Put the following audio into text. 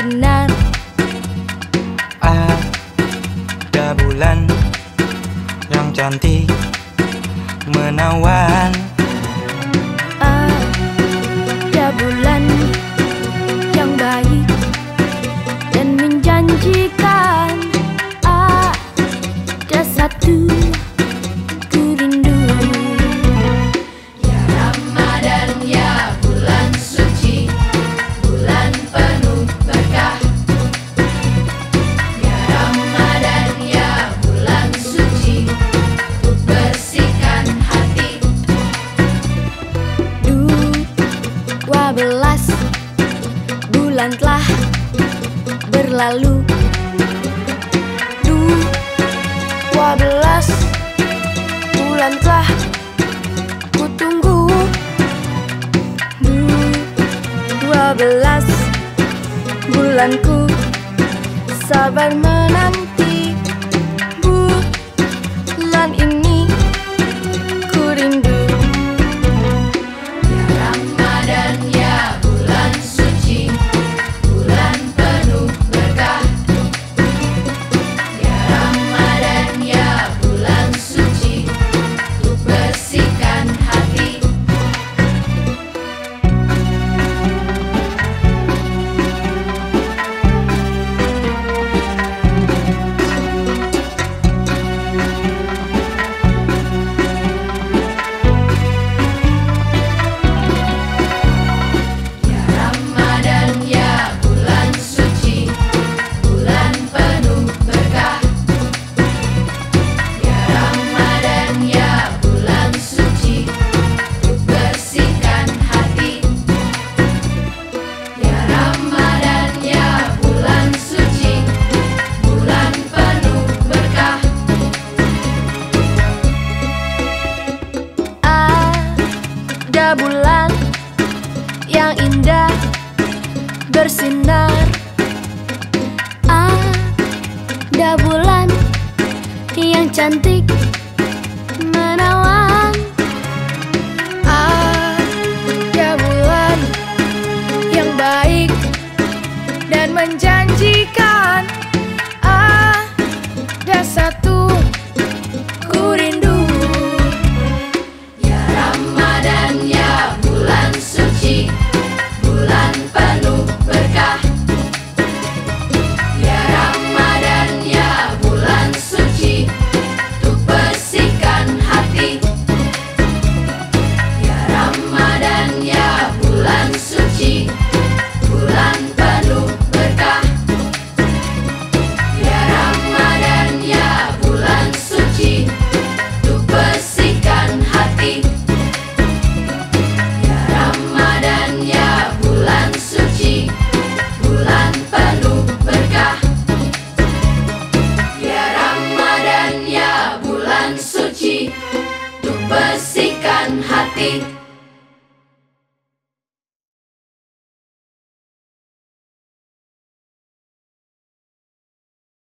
bersinar. Ada bulan yang cantik menawan. Ada bulan yang baik dan menjanjikan. Ada satu bulan telah berlalu. 12 bulan telah ku tunggu. 12 bulanku sabar menanti. Bulan ini ku rindu. Ya Ramadan, ya bulan suci, bulan yang indah bersinar. Ada bulan yang cantik menawan. Ada bulan yang baik dan menjanjikan.